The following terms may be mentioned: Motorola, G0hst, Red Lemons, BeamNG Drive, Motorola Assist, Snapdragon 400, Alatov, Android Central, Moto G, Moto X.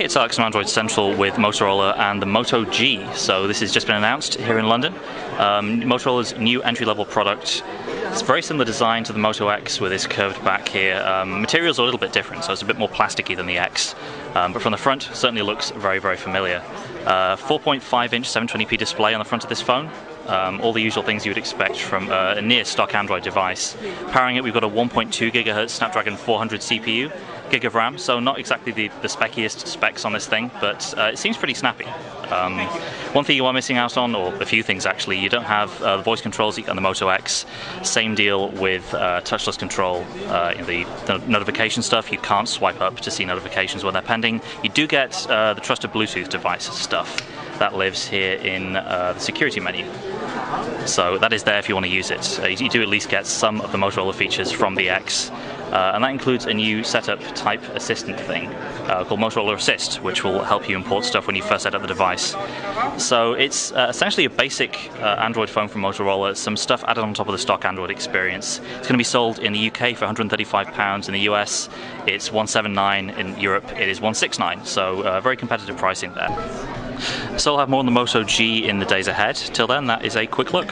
Today it's Alex from Android Central with Motorola and the Moto G. So this has just been announced here in London. Motorola's new entry-level product. It's very similar design to the Moto X with this curved back here. Materials are a little bit different, so it's a bit more plasticky than the X. But from the front, certainly looks very, very familiar. 4.5-inch 720p display on the front of this phone. All the usual things you would expect from a near-stock Android device. Powering it, we've got a 1.2 GHz Snapdragon 400 CPU, gig of RAM, so not exactly the speckiest specs on this thing, but it seems pretty snappy. One thing you are missing out on, or a few things actually, you don't have the voice controls on the Moto X. Same deal with touchless control. The notification stuff, you can't swipe up to see notifications when they're pending. You do get the trusted Bluetooth device stuff. That lives here in the security menu. So that is there if you want to use it. You do at least get some of the Motorola features from the X. And that includes a new setup type assistant thing called Motorola Assist, which will help you import stuff when you first set up the device. So it's essentially a basic Android phone from Motorola, some stuff added on top of the stock Android experience. It's going to be sold in the UK for £135, in the US it's £179, in Europe it is £169, so very competitive pricing there. So I'll have more on the Moto G in the days ahead. Till then, that is a quick look.